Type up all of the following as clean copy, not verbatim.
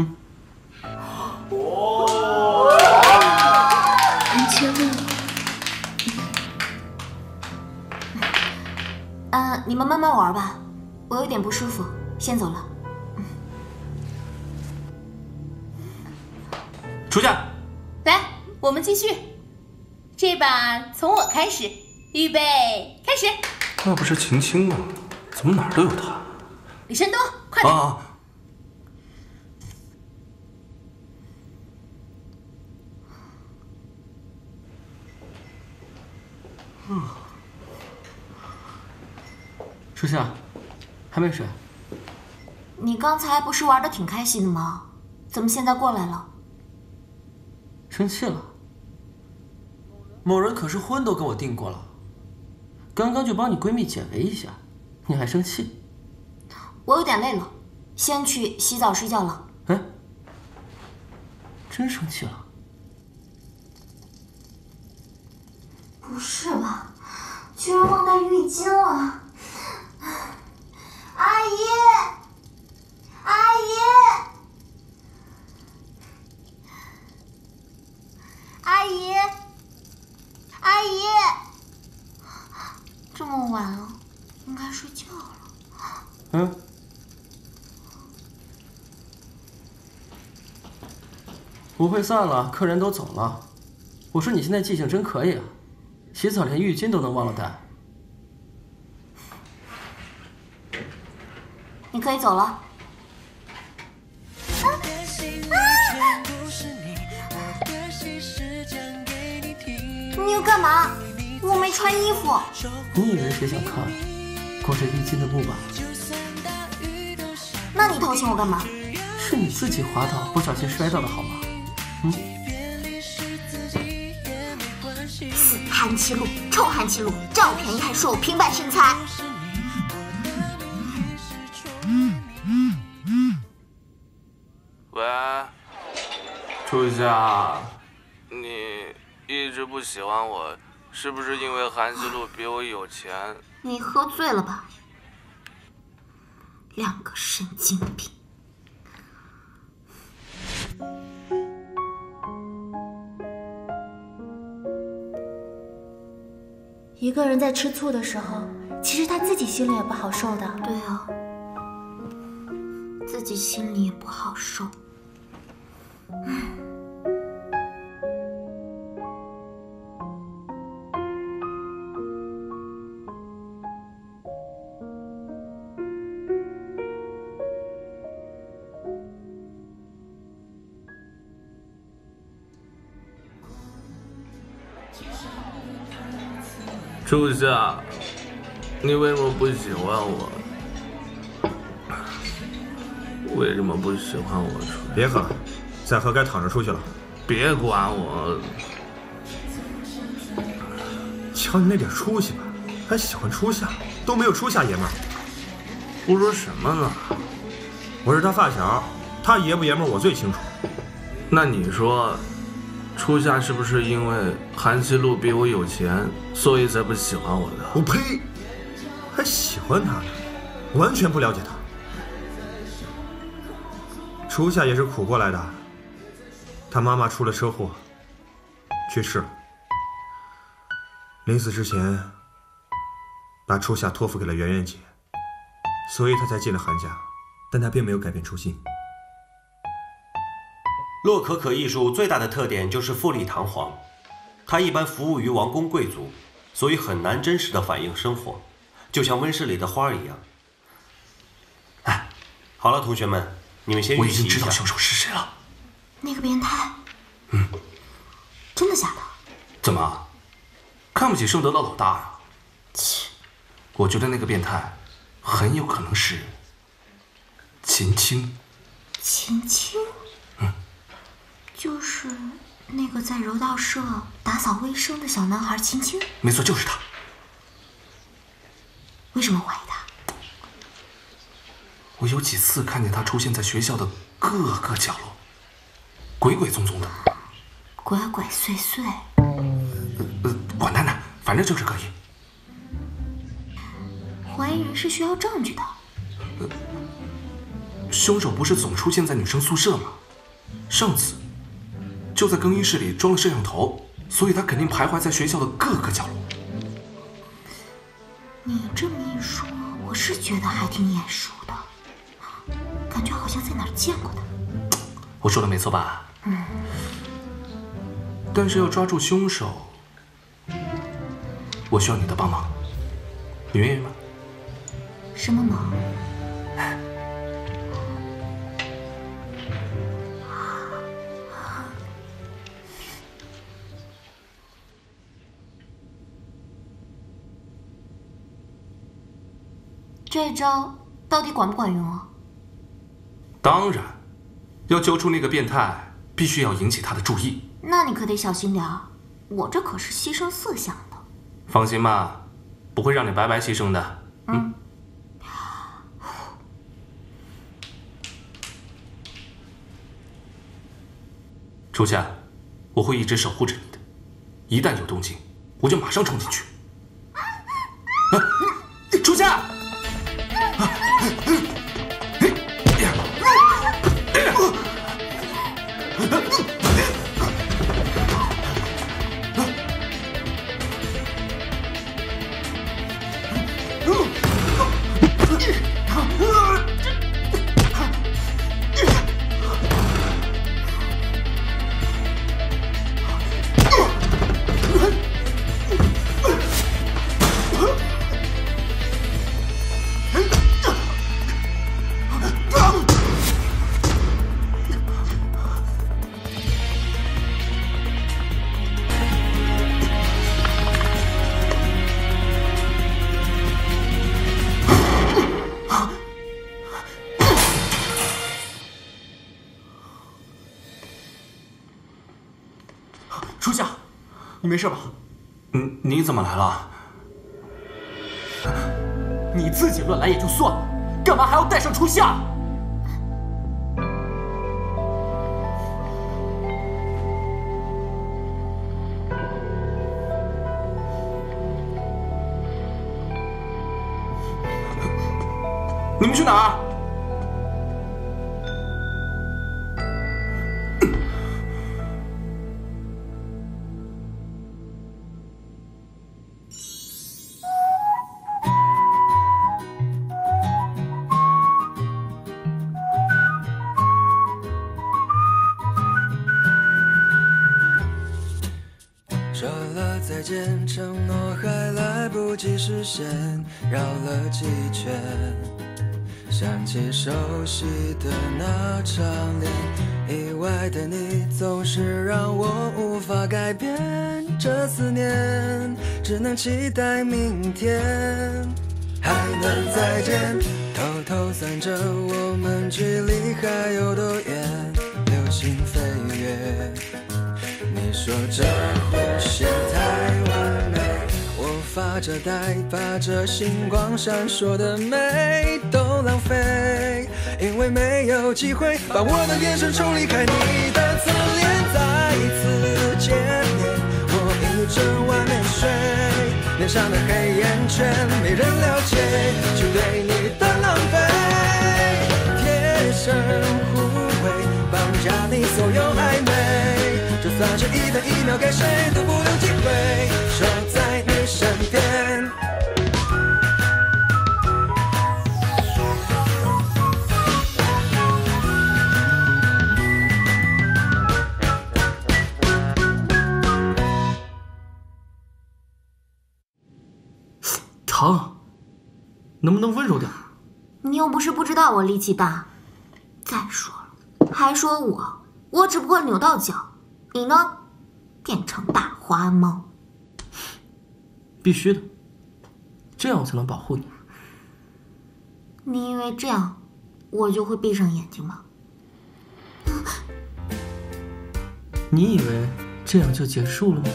嗯。哦。还缺位吗？啊，你们慢慢玩吧，我有点不舒服，先走了。嗯。出去。来，我们继续。这把从我开始，预备，开始。那不是秦青吗？怎么哪儿都有他？李申东，快点！啊 初夏，还没睡？你刚才不是玩的挺开心的吗？怎么现在过来了？生气了？某人可是婚都跟我定过了，刚刚就帮你闺蜜解围一下，你还生气？我有点累了，先去洗澡睡觉了。哎，真生气了？不是吧？居然忘带浴巾了！ 阿姨，阿姨，阿姨，阿姨，这么晚了，应该睡觉了。嗯。舞会散了，客人都走了。我说你现在记性真可以啊，洗澡连浴巾都能忘了带。 你可以走了。你要干嘛？我没穿衣服。你以为谁想看？裹着浴巾的木板。那你偷亲我干嘛？是你自己滑倒，不小心摔到的好吗？嗯。死韩七路，臭韩七路，占我便宜还说我平板身材。 初夏，你一直不喜欢我，是不是因为韩西路比我有钱？你喝醉了吧？两个神经病！一个人在吃醋的时候，其实他自己心里也不好受的。对啊，自己心里也不好受。 初夏，你为什么不喜欢我？为什么不喜欢我？别喝了。 再喝该躺着出去了，别管我。瞧你那点出息吧，还喜欢初夏，都没有初夏爷们儿。胡说什么呢？我是他发小，他爷不爷们儿我最清楚。那你说，初夏是不是因为韩西路比我有钱，所以才不喜欢我的？我呸！还喜欢他呢，完全不了解他。初夏也是苦过来的。 他妈妈出了车祸，去世了。临死之前，把初夏托付给了圆圆姐，所以他才进了韩家，但他并没有改变初心。洛可可艺术最大的特点就是富丽堂皇，它一般服务于王公贵族，所以很难真实的反映生活，就像温室里的花儿一样。哎，好了，同学们，你们先预习一下。我已经知道凶手是谁了。 那个变态，嗯，真的假的？怎么，看不起圣德的老大啊？切，我觉得那个变态很有可能是秦青。秦青，嗯，就是那个在柔道社打扫卫生的小男孩秦青。没错，就是他。为什么怀疑他？我有几次看见他出现在学校的各个角落。 鬼鬼祟祟的，鬼鬼祟祟，管他呢，反正就是可以。怀疑人是需要证据的。凶手不是总出现在女生宿舍吗？上次就在更衣室里装了摄像头，所以他肯定徘徊在学校的各个角落。你这么一说，我是觉得还挺眼熟的，感觉好像在哪儿见过他。我说的没错吧？嗯。但是要抓住凶手，我需要你的帮忙，你愿意吗？什么忙？ 这招到底管不管用啊？当然，要揪出那个变态，必须要引起他的注意。那你可得小心点儿，我这可是牺牲色相的。放心吧，不会让你白白牺牲的。嗯。初夏，我会一直守护着你的，一旦有动静，我就马上冲进去。啊，初夏！ 没事吧？你怎么来了？你自己乱来也就算了，干嘛还要带上初夏？你们去哪儿？ 绕了几圈，想起熟悉的那场淋，意外的你总是让我无法改变这思念，只能期待明天还能再见。偷偷算着我们距离还有多远，流星飞跃。你说这弧线太完美。 发着呆，把这星光闪烁的美都浪费，因为没有机会把我的眼神冲离开你的侧脸。再次见面，我一整晚没睡，脸上的黑眼圈没人了解，就对你的浪费。贴身护卫，绑架你所有暧昧，就算是一分一秒给谁都不留机会，守在你身边。 疼，能不能温柔点？你又不是不知道我力气大。再说了，还说我只不过扭到脚，你呢，变成大花猫。必须的，这样我才能保护你。你以为这样我就会闭上眼睛吗？你以为这样就结束了吗？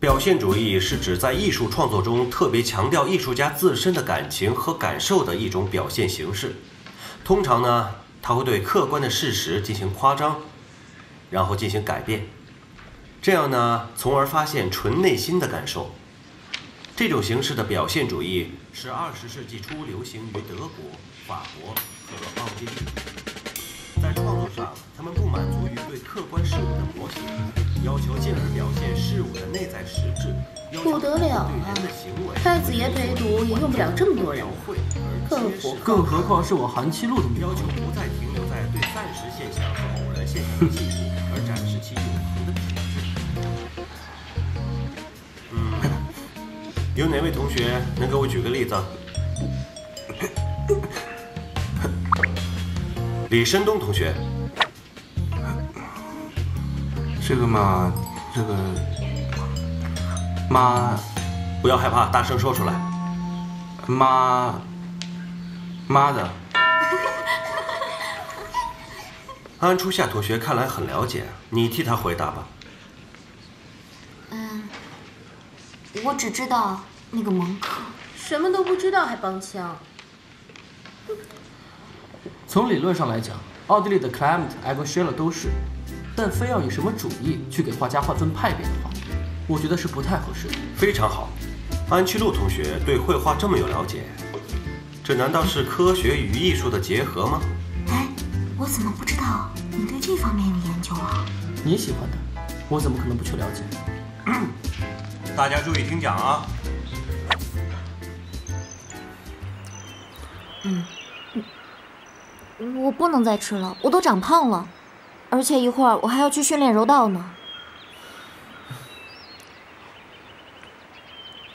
表现主义是指在艺术创作中特别强调艺术家自身的感情和感受的一种表现形式。通常呢，它会对客观的事实进行夸张，然后进行改变，这样呢，从而发现纯内心的感受，这种形式的表现主义是20世纪初流行于德国、法国和奥地利。在创作上，他们不满足于对客观事物的模型，要求进而表现事物的内在实质。不得了啊！太子爷陪读也用不了这么多人，更何况是我《寒七录》的女朋友。要求不再停留在对暂时现象和偶然现象的记忆，而展示其永恒的品质。有哪位同学能给我举个例子？李申东同学，这个嘛，不要害怕，大声说出来。妈的。安初夏同学看来很了解，你替他回答吧。我只知道那个蒙克，什么都不知道还帮腔。从理论上来讲，奥地利的 Klimt、埃格希勒都是，但非要以什么主义去给画家划分派别的话，我觉得是不太合适的。非常好，安屈路同学对绘画这么有了解，这难道是科学与艺术的结合吗？哎，我怎么不知道你对这方面有研究啊？你喜欢的，我怎么可能不去了解？大家注意听讲啊！我不能再吃了，我都长胖了，而且一会儿我还要去训练柔道呢。